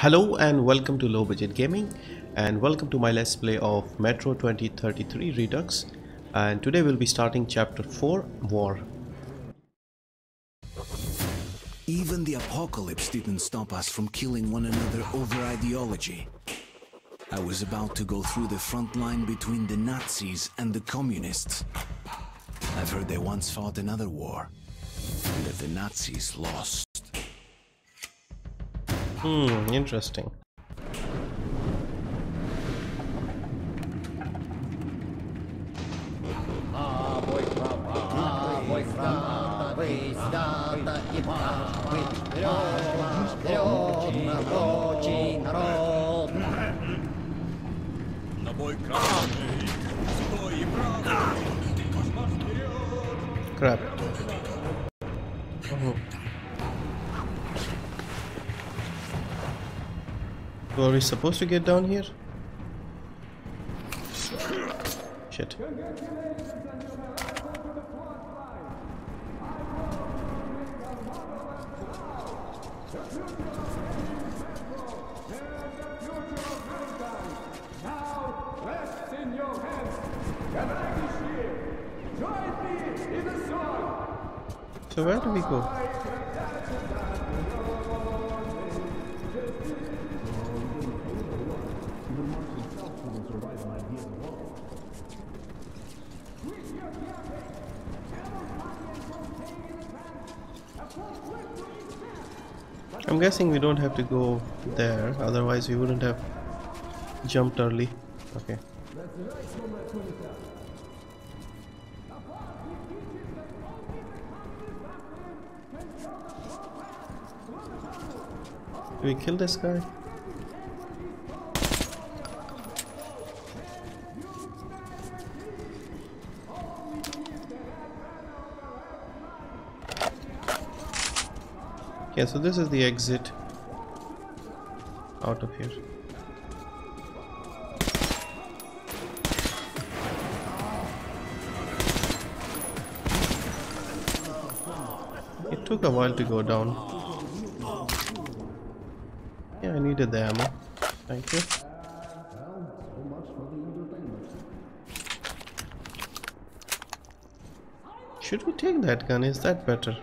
Hello and welcome to Low Budget Gaming, and welcome to my let's play of Metro 2033 Redux, and today we'll be starting chapter 4, War. Even the apocalypse didn't stop us from killing one another over ideology. I was about to go through the front line between the Nazis and the Communists. I've heard they once fought another war, and that the Nazis lost. Interesting. Crap. Were we supposed to get down here? Shit. So where do we go? I'm guessing we don't have to go there, otherwise we wouldn't have jumped early. Okay. Do we kill this guy? Yeah, so this is the exit out of here. It took a while to go down. Yeah, I needed the ammo. Thank you. Should we take that gun? Is that better?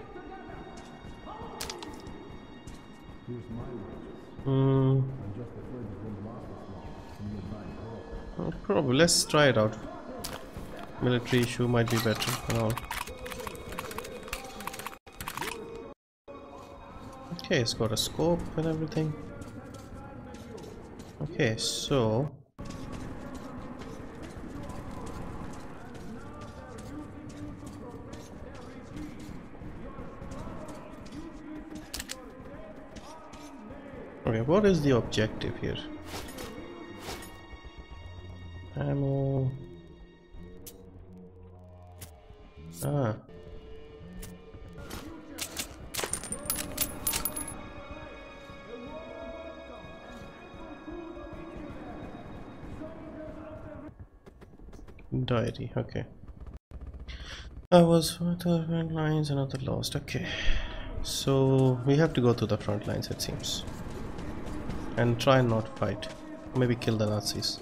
Probably. Let's try it out. Military issue might be better. No. Okay, it's got a scope and everything. Okay, so okay, what is the objective here? Ammo. Ah. Diary, okay. I was with the front lines, another lost. Okay. So we have to go to the front lines, it seems. And try and not fight. Maybe kill the Nazis.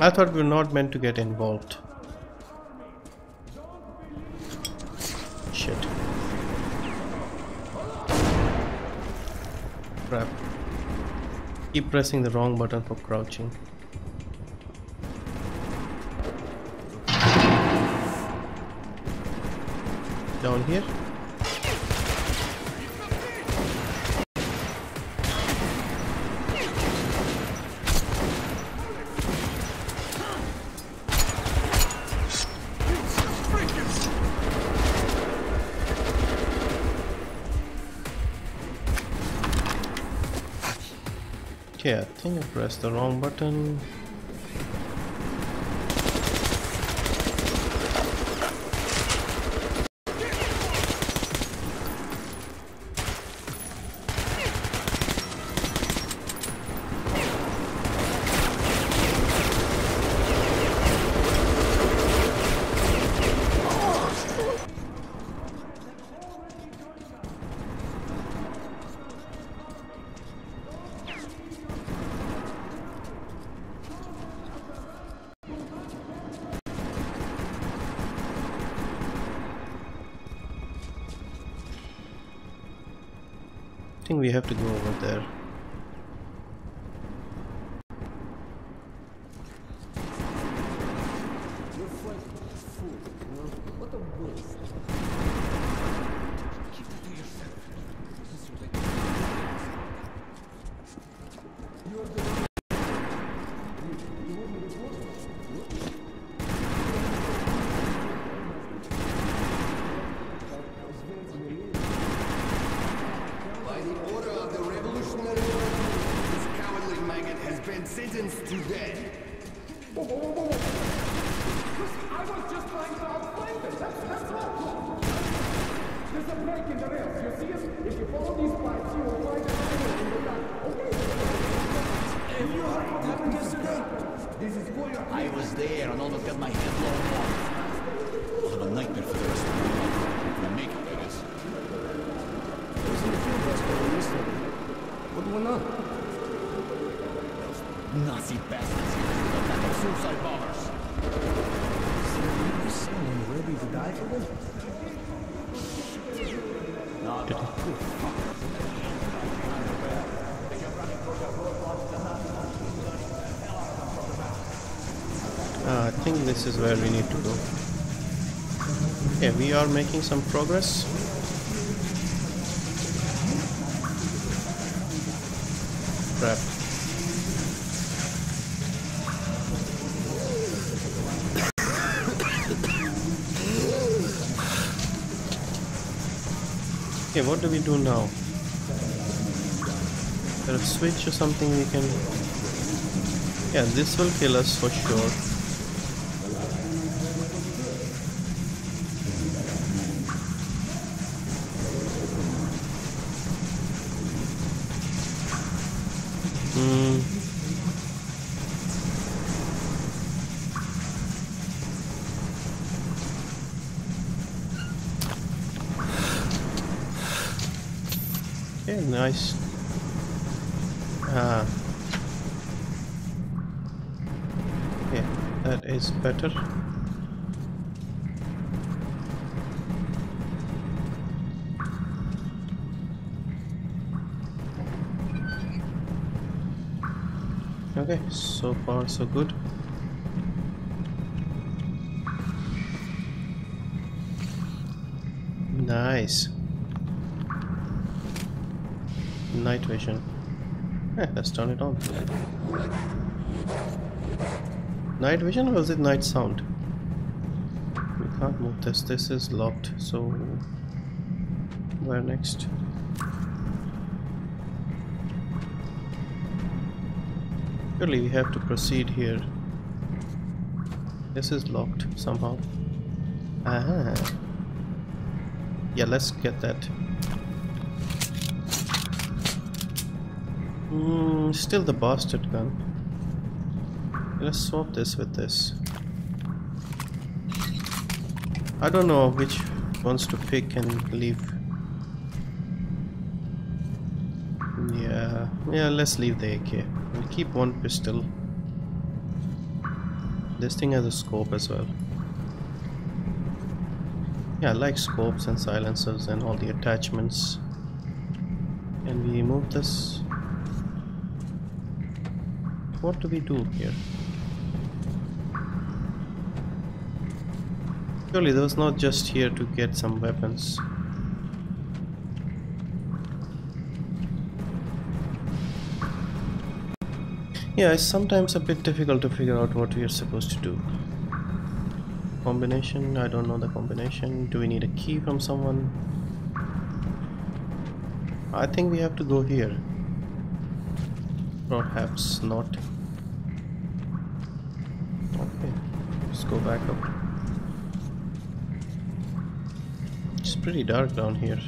I thought we were not meant to get involved. Shit. Crap. Keep pressing the wrong button for crouching. Down here. Yeah, I think I pressed the wrong button. think we have to go over there. This is where we need to go. Okay, we are making some progress. Crap. Okay, what do we do now? Is there a switch or something we can... Yeah, this will kill us for sure. Okay, nice. Ah. Okay, that is better. Okay, so far so good. Nice. Night vision. Let's turn it on. Night vision, or is it night sound? We can't move this. This is locked. So where next? Surely we have to proceed here. This is locked somehow. Aha. Yeah, let's get that. Still the bastard gun. Let's swap this with this. I don't know which ones to pick and leave. Yeah, let's leave the AK. We'll keep one pistol. This thing has a scope as well. Yeah, I like scopes and silencers and all the attachments. Can we move this? What do we do here? Surely there was not just here to get some weapons. Yeah, it's sometimes a bit difficult to figure out what we are supposed to do. Combination, I don't know the combination. Do we need a key from someone? I think we have to go here. Perhaps not. Okay, let's go back up. It's pretty dark down here.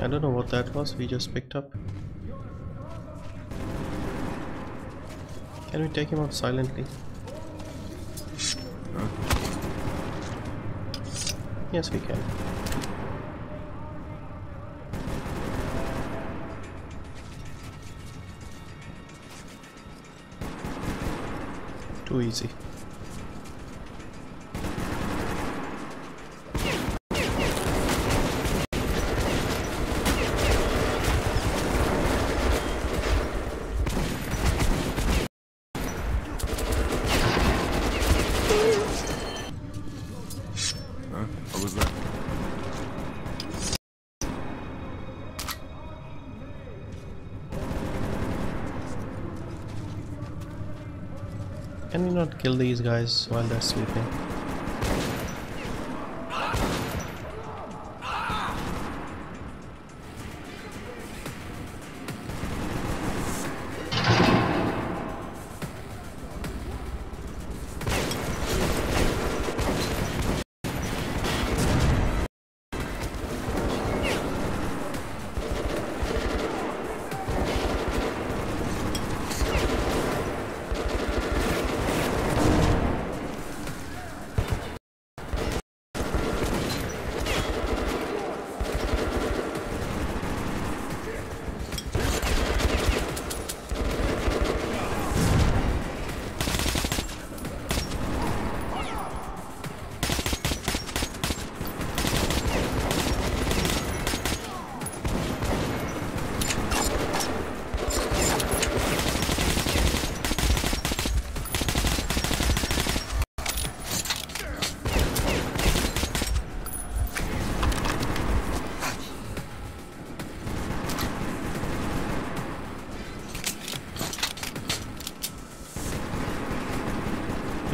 I don't know what that was we just picked up. Can we take him out silently? Yes, we can. too easy. Can we not kill these guys while they're sleeping?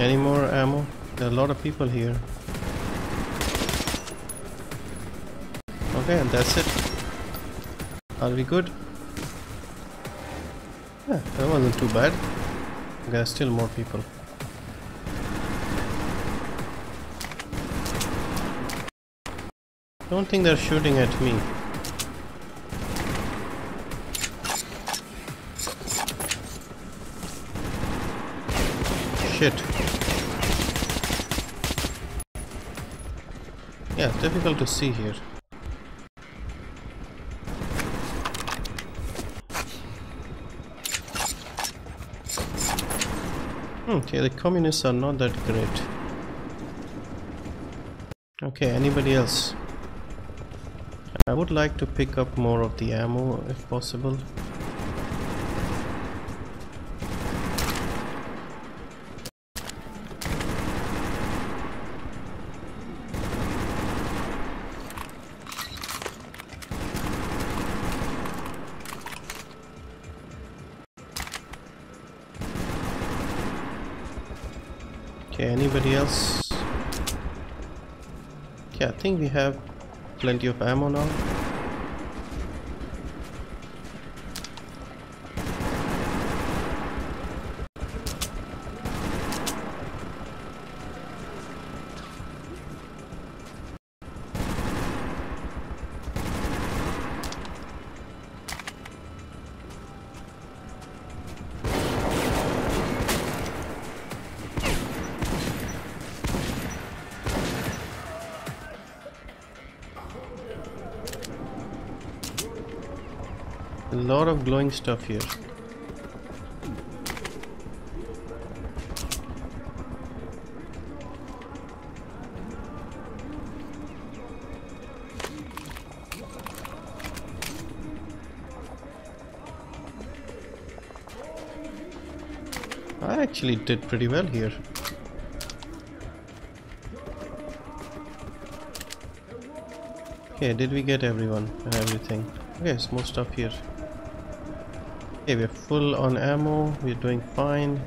Any more ammo? There are a lot of people here. Okay, and that's it. Are we good? Yeah, that wasn't too bad. There are still more people. Don't think they're shooting at me. Shit. Yeah, it's difficult to see here. Okay, the communists are not that great. Okay, anybody else? I would like to pick up more of the ammo if possible. Anybody else? Yeah, I think we have plenty of ammo now. A lot of glowing stuff here. I actually did pretty well here. Okay, did we get everyone and everything? Okay, it's more stuff here. Okay, we're full on ammo, we're doing fine.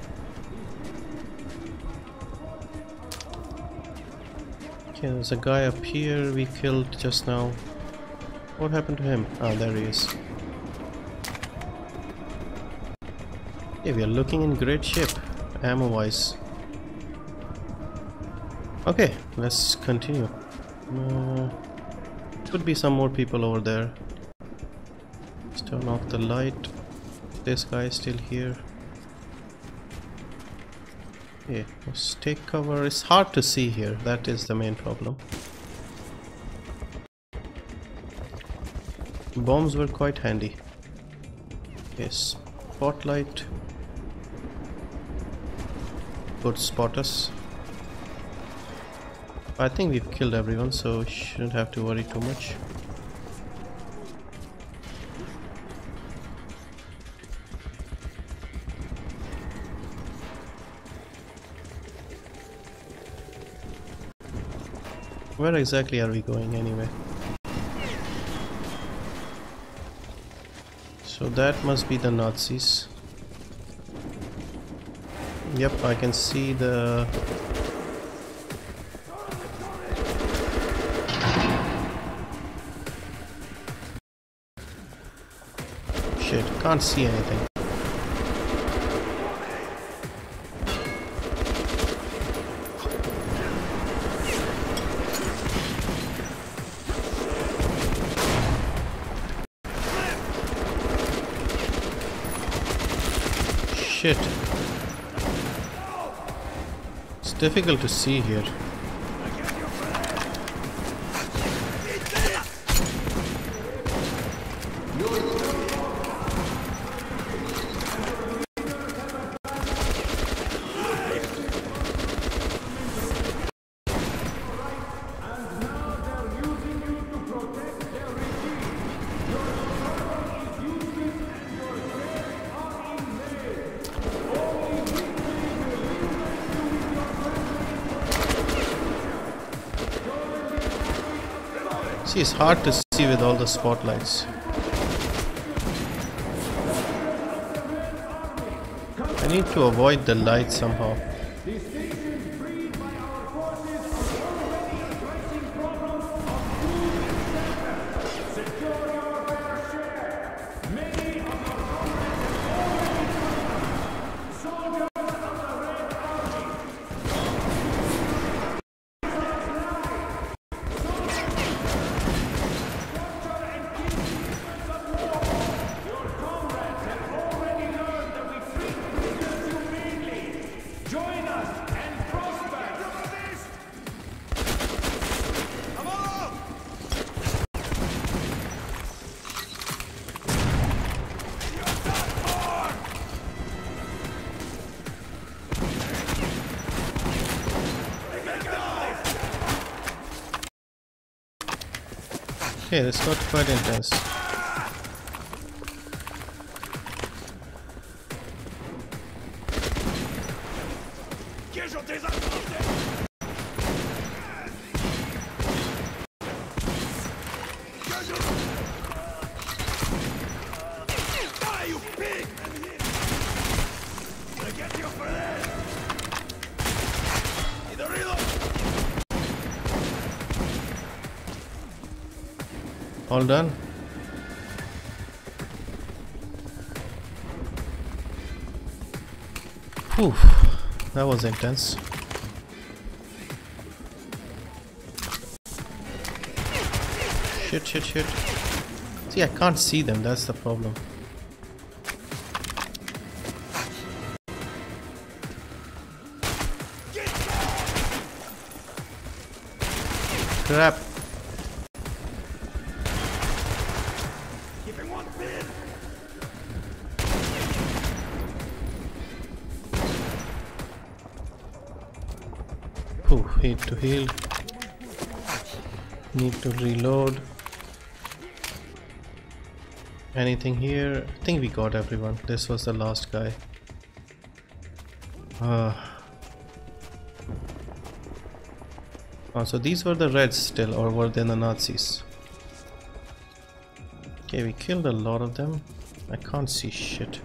Okay, there's a guy up here we killed just now. What happened to him? Ah, there he is. Okay, we are looking in great shape, ammo-wise. Okay, let's continue. Could be some more people over there. Let's turn off the light. This guy is still here. Okay, let's take cover. It's hard to see here, that is the main problem. Bombs were quite handy. Yes, spotlight. would spot us. I think we've killed everyone, so shouldn't have to worry too much. Where exactly are we going anyway? So that must be the Nazis. Yep, I can see the... Shit, can't see anything. Shit. It's difficult to see here. See, it's hard to see with all the spotlights. I need to avoid the light somehow. Okay, this got quite intense. All done. Oof, that was intense. Shit, shit, shit. See, I can't see them, that's the problem. Crap. Need to heal. Need to reload. Anything here? I think we got everyone. This was the last guy. So these were the Reds still, or were they the Nazis? Okay, we killed a lot of them. I can't see shit.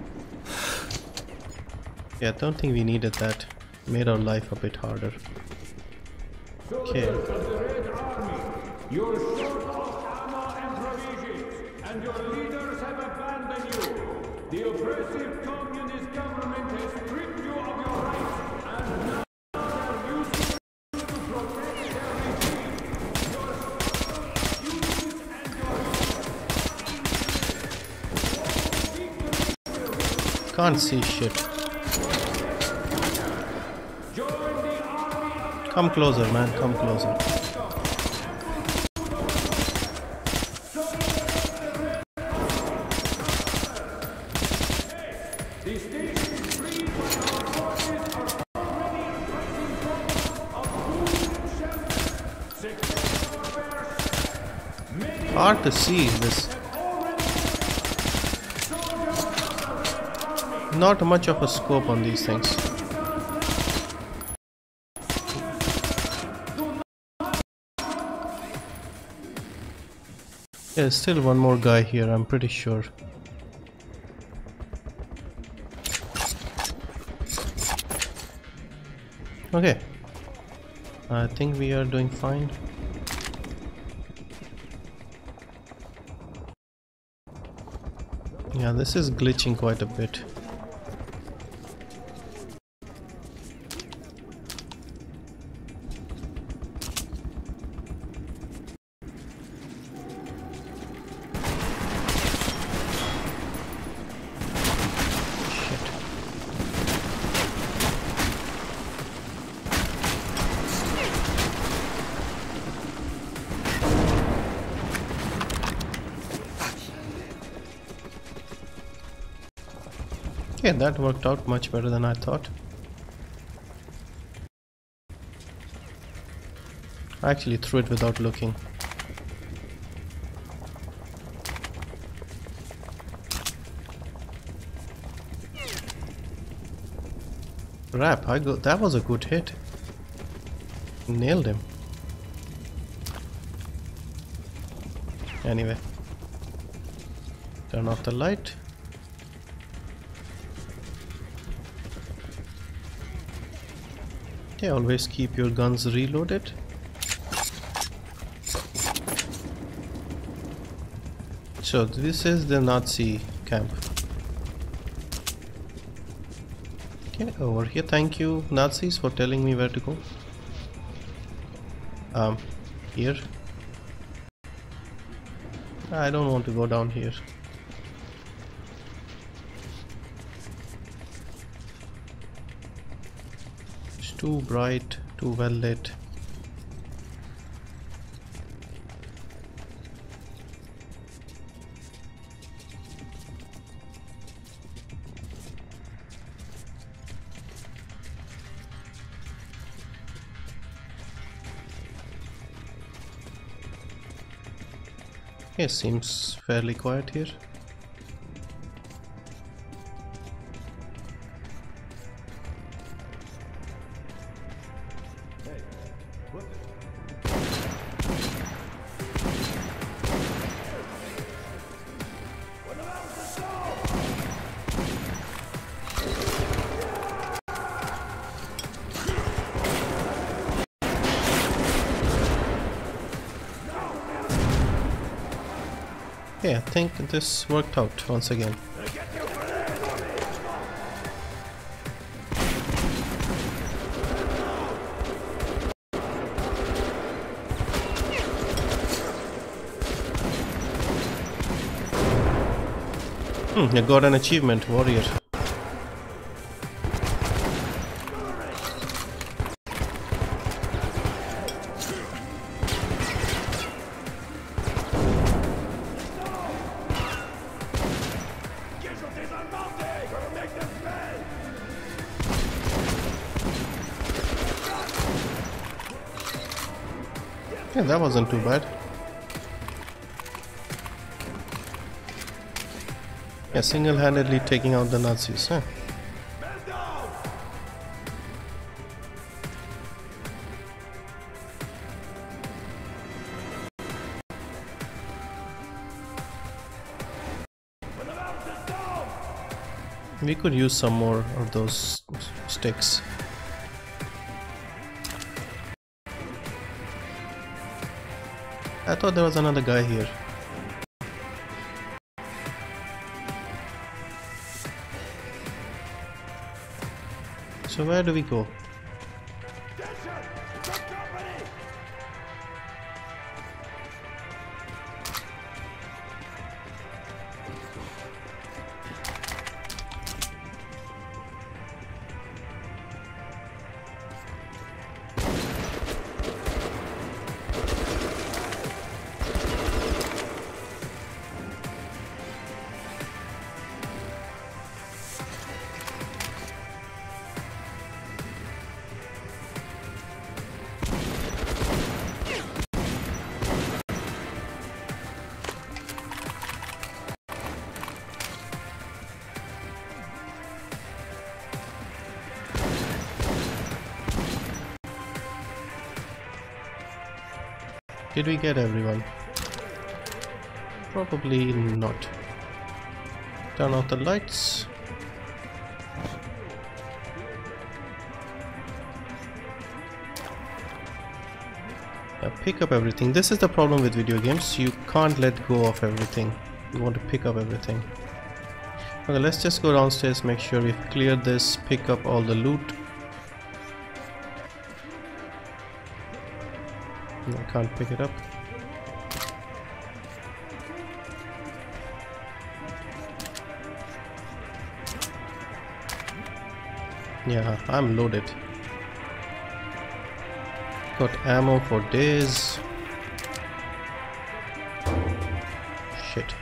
Yeah, I don't think we needed that. Made our life a bit harder. Okay. You're short of ammo and provisions, and your leaders have abandoned you. The oppressive communist government has stripped you of your rights, and now are using you to protect their regime. Your students and your leaders. Can't see shit. Come closer, man, come closer. Hard to see this. Not much of a scope on these things. There's still one more guy here, I'm pretty sure. Okay. I think we are doing fine. Yeah, this is glitching quite a bit. Okay, that worked out much better than I thought. I actually threw it without looking. Crap, that was a good hit. Nailed him. Anyway. Turn off the light. Yeah, always keep your guns reloaded. So this is the Nazi camp. Okay, over here. Thank you, Nazis, for telling me where to go. Here. I don't want to go down here. Too bright, too well lit. It seems fairly quiet here. Yeah, I think this worked out once again. I got an achievement, warrior. Yeah, that wasn't too bad. Yeah, single-handedly taking out the Nazis, huh? We could use some more of those sticks. I thought there was another guy here. So where do we go? Did we get everyone? Probably not. Turn off the lights. Yeah, pick up everything. This is the problem with video games. You can't let go of everything. You want to pick up everything. Okay, let's just go downstairs, make sure we've cleared this, pick up all the loot. No, I can't pick it up. Yeah, I'm loaded. Got ammo for days. Shit.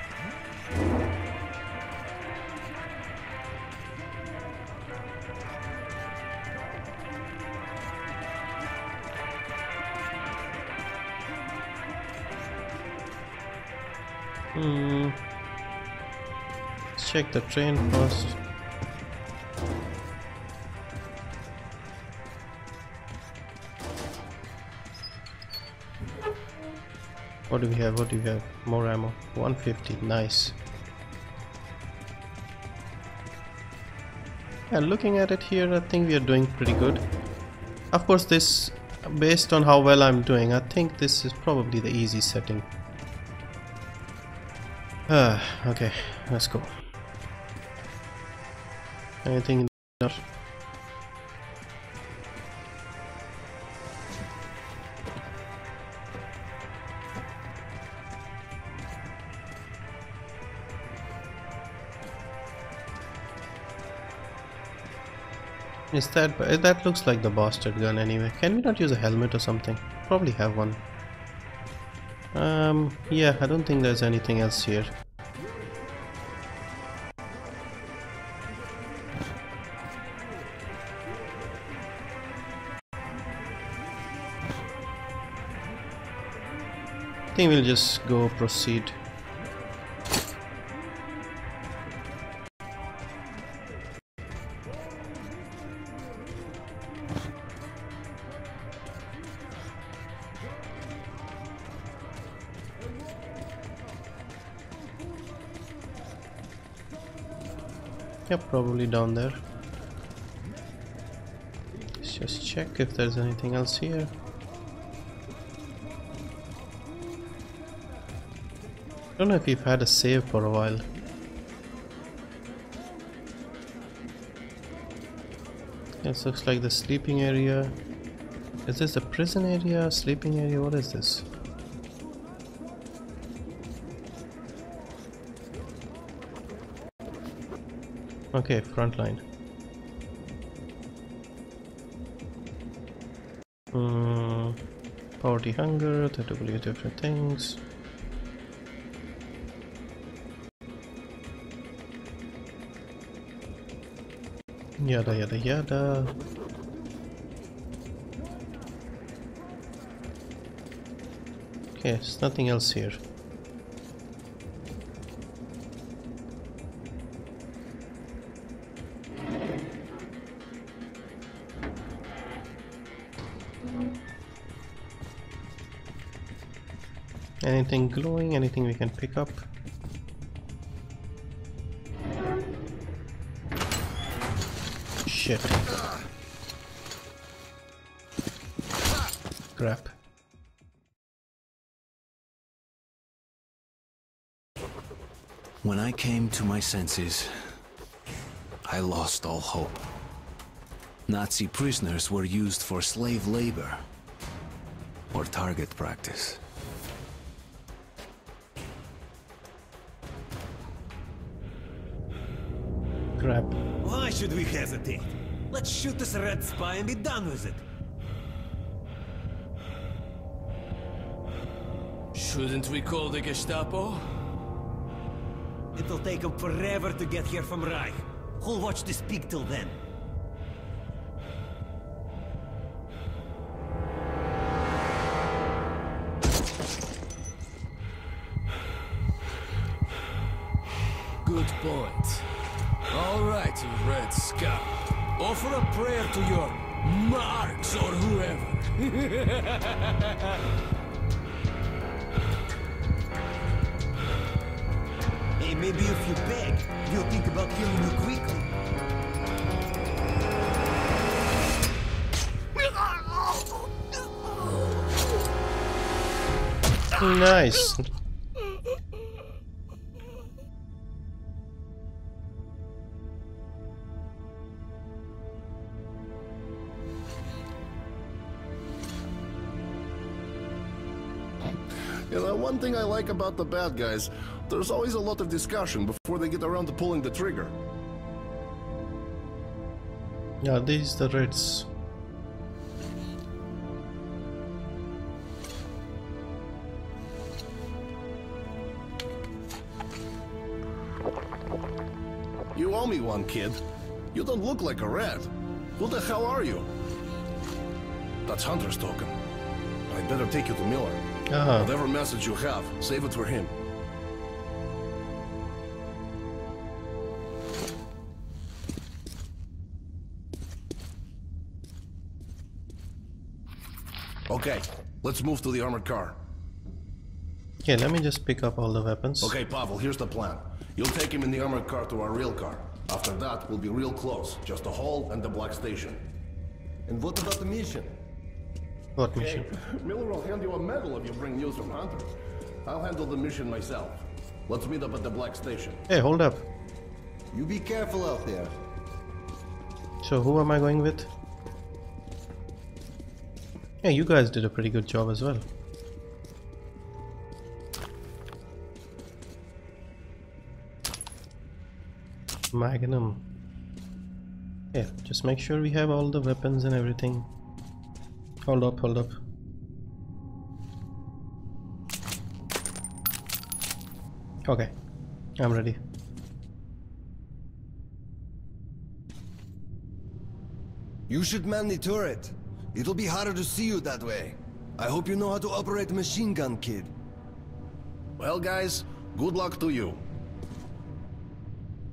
Let's check the train first. What do we have? What do we have? More ammo. 150. Nice. And looking at it here, I think we are doing pretty good. Of course, this, based on how well I'm doing, I think this is probably the easy setting. Okay, let's go. Anything in there? Is that looks like the bastard gun anyway. Can we not use a helmet or something? Probably have one. Yeah, I don't think there's anything else here. I think we'll just go proceed. Yep, probably down there. Let's just check if there's anything else here. I don't know if we've had a save for a while. This looks like the sleeping area. Is this a prison area? Sleeping area? What is this? Okay, front line. Poverty, hunger, that will be different things. Yada yada yada. Okay, there's nothing else here. Anything glowing? Anything we can pick up? Shit. Crap. When I came to my senses, I lost all hope. Nazi prisoners were used for slave labor or target practice. Why should we hesitate? Let's shoot this red spy and be done with it. Shouldn't we call the Gestapo? It'll take them forever to get here from Reich. Who'll watch this pig till then? Good point. All right, Red Scout. Offer a prayer to your marks or whoever. Maybe if you beg, they'll think about killing you quickly. Nice. You know, one thing I like about the bad guys, there's always a lot of discussion before they get around to pulling the trigger. Yeah, these are the Reds. You owe me one, kid. You don't look like a red. Who the hell are you? That's Hunter's token. I'd better take you to Miller. Uh-huh. Whatever message you have, save it for him. Okay, let's move to the armored car. Okay, let me just pick up all the weapons. Okay, Pavel, here's the plan. You'll take him in the armored car to our rail car. After that, we'll be real close. Just the hall and the Black Station. And what about the mission? What mission? Okay. Miller will hand you a medal if you bring news from Hunter. I'll handle the mission myself. Let's meet up at the Black Station. Hey, hold up. You be careful out there. So who am I going with? Yeah, you guys did a pretty good job as well. Magnum. Yeah, just make sure we have all the weapons and everything. Hold up, hold up. Okay, I'm ready. You should man the turret. It'll be harder to see you that way. I hope you know how to operate a machine gun, kid. Well, guys, good luck to you.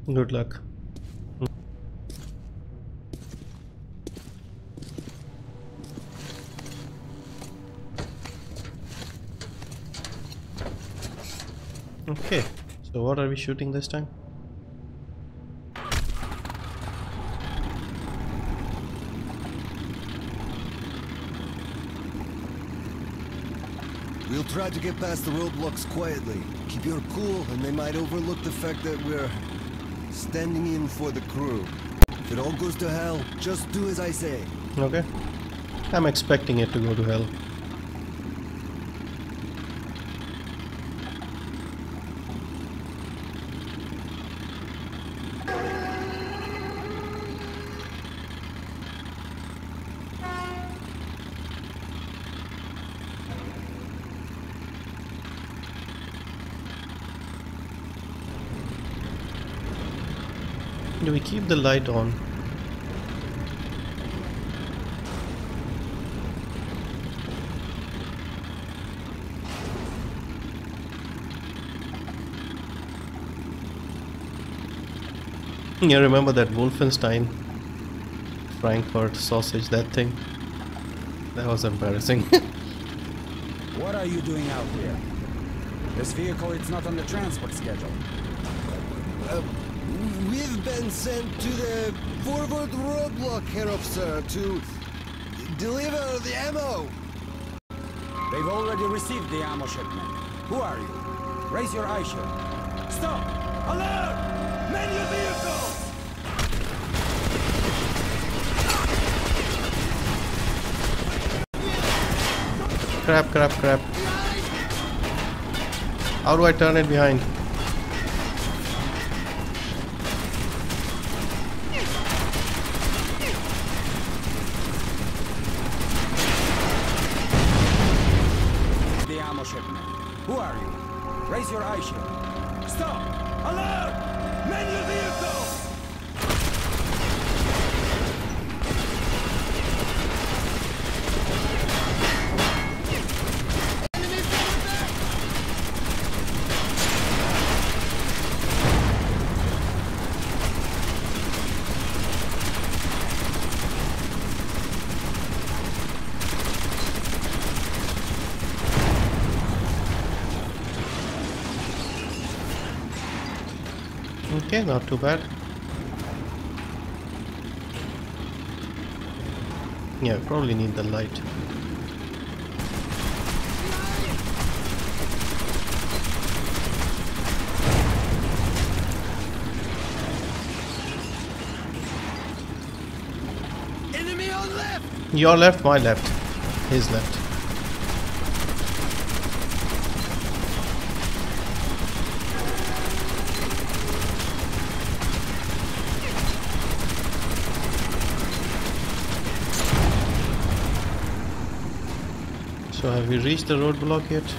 Good luck. Okay, so what are we shooting this time? We'll try to get past the roadblocks quietly. Keep your cool and they might overlook the fact that we're standing in for the crew. If it all goes to hell, just do as I say. Okay. I'm expecting it to go to hell. Do we keep the light on? You remember that Wolfenstein Frankfurt sausage, that thing? That was embarrassing. What are you doing out here? This vehicle, it's not on the transport schedule. We've been sent to the forward roadblock, Herr Officer, to deliver the ammo. They've already received the ammo shipment. Who are you? Raise your eye shield. Stop! Alert! Man your vehicle! Crap, crap, crap. How do I turn it behind? Who are you? Raise your eye shield. Stop! Alert! Man your vehicle! Enemies coming back! Okay, not too bad. Yeah, probably need the light. Enemy on left. Your left, my left, his left. So have we reached the roadblock yet?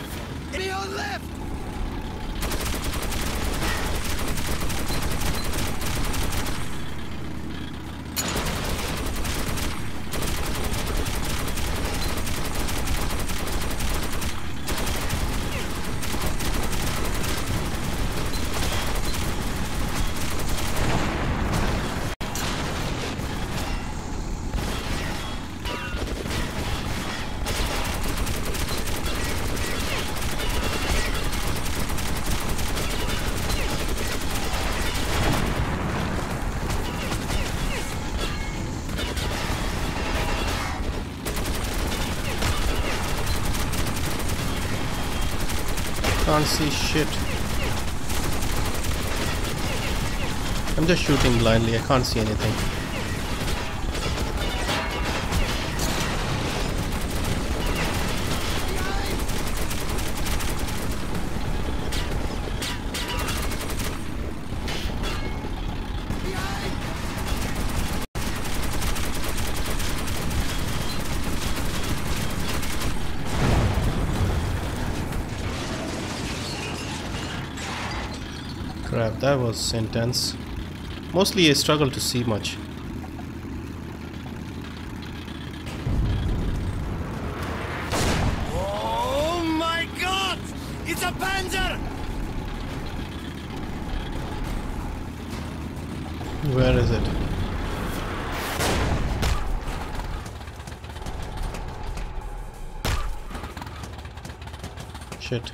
Can't see shit. I'm just shooting blindly, I can't see anything. Crap, that was intense. Mostly I struggle to see much. Oh my god! It's a Panzer! Where is it? Shit.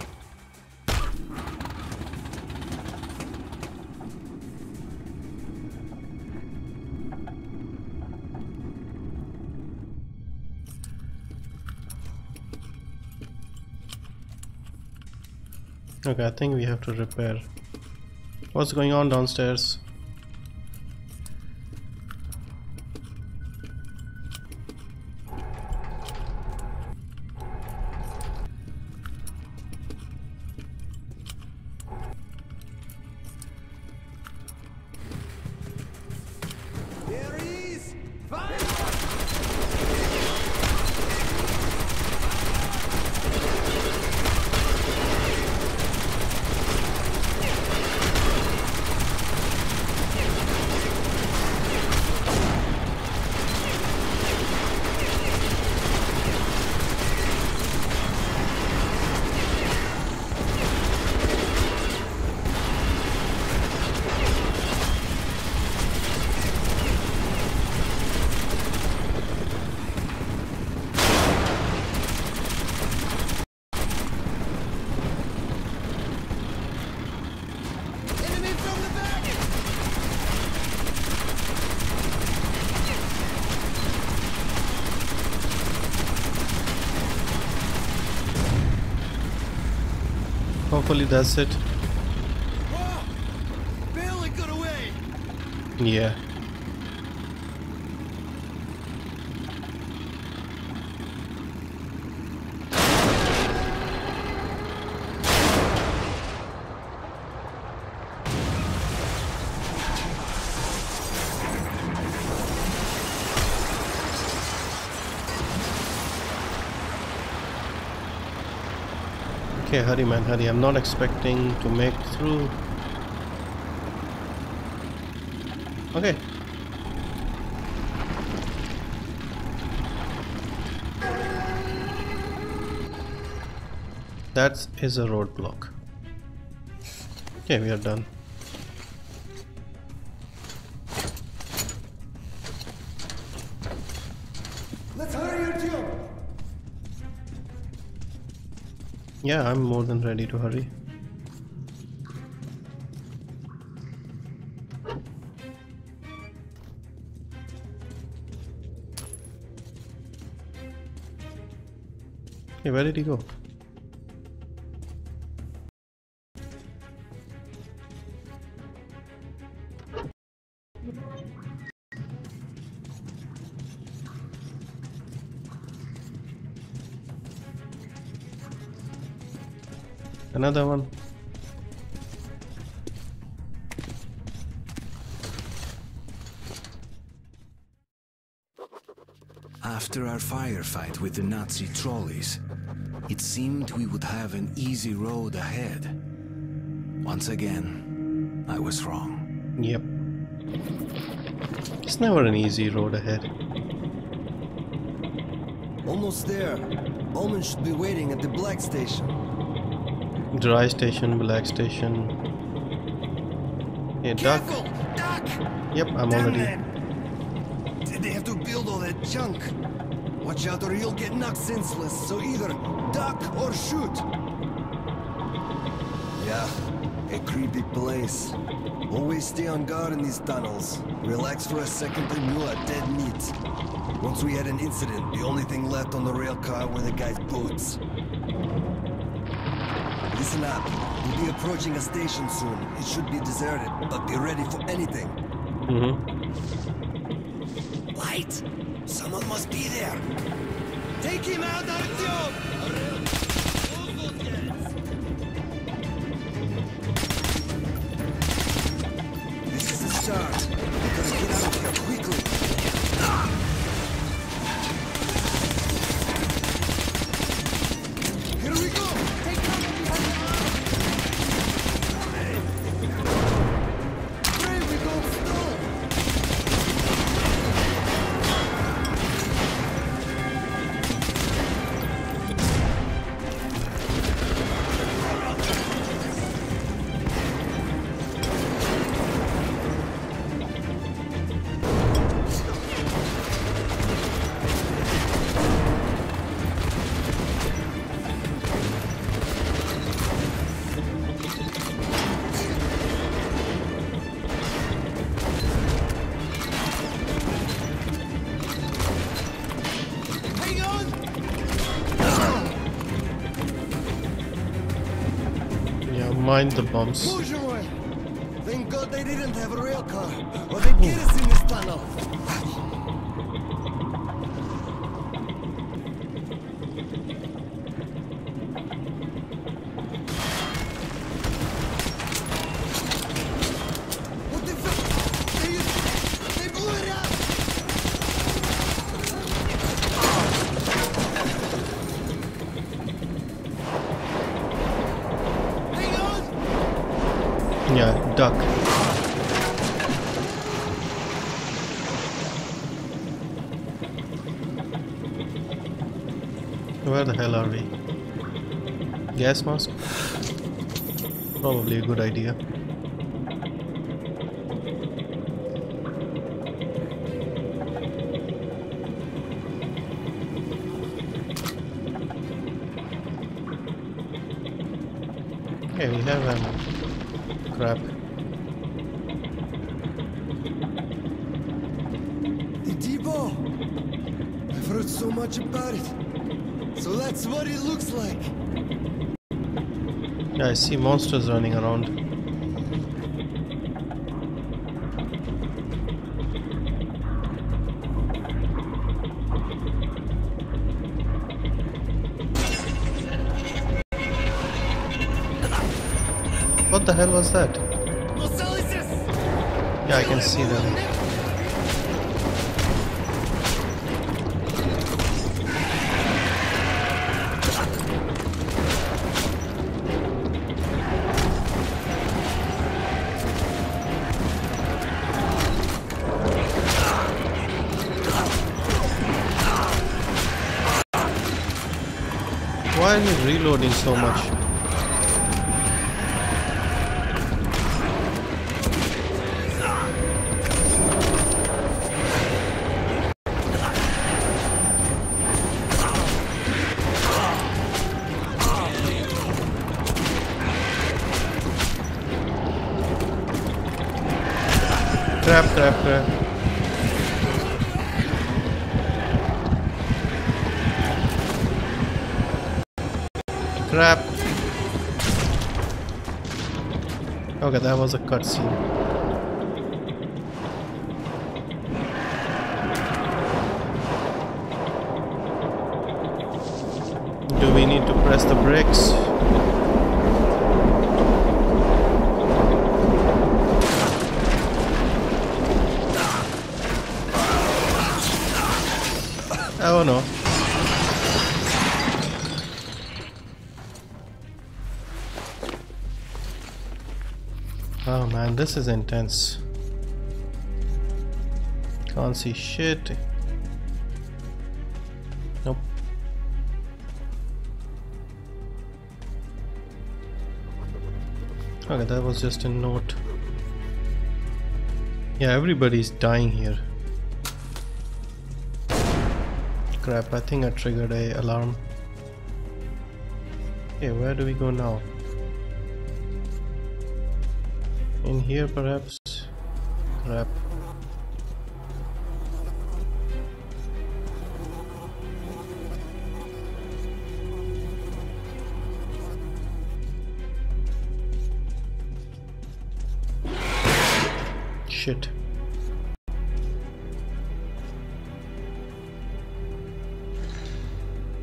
Okay, I think we have to repair. What's going on downstairs? Hopefully that's it. Whoa! Barely got away. Yeah. Okay, hurry man, hurry. I'm not expecting to make through. Okay. That is a roadblock. Okay, we are done. Yeah, I'm more than ready to hurry. Hey, where did he go? Another one. After our firefight with the Nazi trolleys, it seemed we would have an easy road ahead. Once again, I was wrong. Yep. It's never an easy road ahead. Almost there. Omen should be waiting at the Black Station. Dry station, Black Station. Hey, duck. Careful, duck. Yep, I'm already. Did they have to build all that junk? Watch out or you'll get knocked senseless, so either duck or shoot. Yeah, a creepy place. Always stay on guard in these tunnels. Relax for a second and you are dead meat. Once we had an incident, the only thing left on the rail car were the guy's boots. Listen up. We'll be approaching a station soon. It should be deserted, but be ready for anything. Mm-hmm. Light! Someone must be there! Take him out, Artyom! This is a start. We gotta get out of here quickly. Mind the bumps. Thank God they didn't have a rail car, or they'd get us in this tunnel. Duck. Where the hell are we? Gas mask? Probably a good idea. Okay, we have ammo. Crap. So much about it, so that's what it looks like. Yeah, I see monsters running around. What the hell was that? Yeah, I can see them. Why am I reloading so much? Crap, crap, crap. crap. Okay, that was a cutscene. Do we need to press the brakes? Oh no. Oh man, this is intense. Can't see shit. Nope. Okay, that was just a note. Yeah, everybody's dying here. Crap, I think I triggered an alarm. Okay, where do we go now? In here perhaps? Crap. Shit.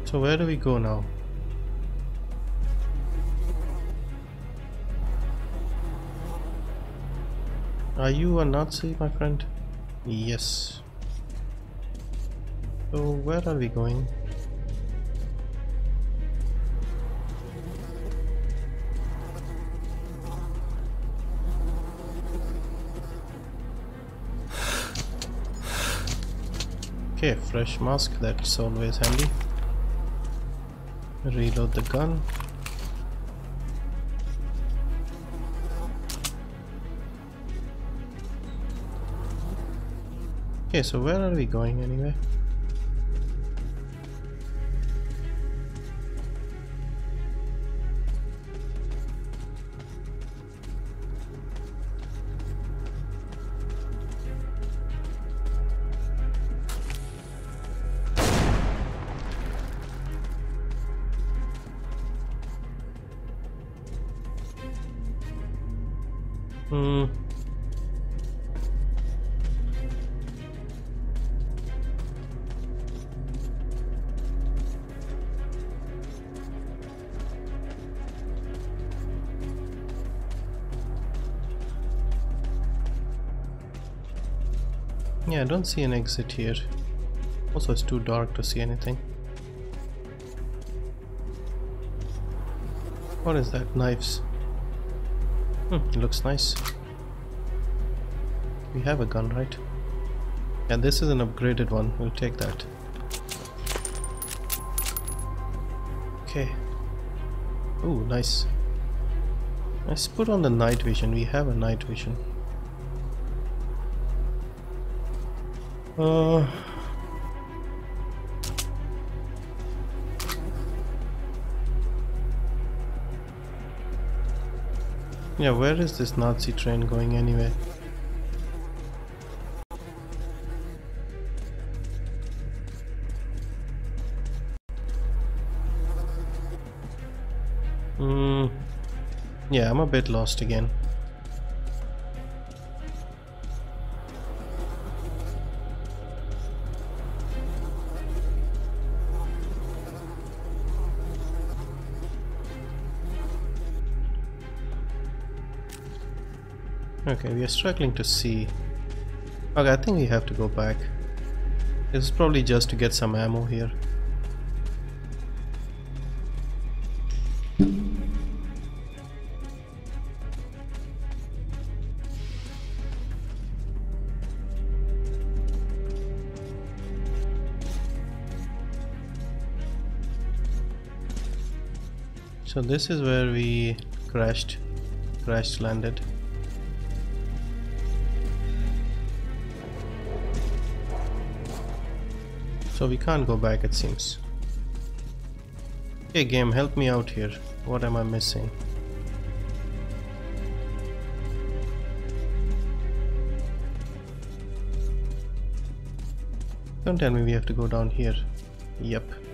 So where do we go now? Are you a Nazi, my friend? Yes. So where are we going? Okay, fresh mask, that's always handy. Reload the gun. Okay, so where are we going anyway? Yeah, I don't see an exit here. Also, it's too dark to see anything. What is that? Knives. It looks nice. We have a gun, right? Yeah, this is an upgraded one. We'll take that. Okay. Ooh, nice. Let's put on the night vision. We have a night vision. Yeah, where is this Nazi train going anyway? Yeah, I'm a bit lost again. Okay, we are struggling to see. Okay, I think we have to go back. This is probably just to get some ammo here. So this is where we crash landed. So we can't go back, it seems. Okay, game, help me out here. What am I missing? Don't tell me we have to go down here. Yep.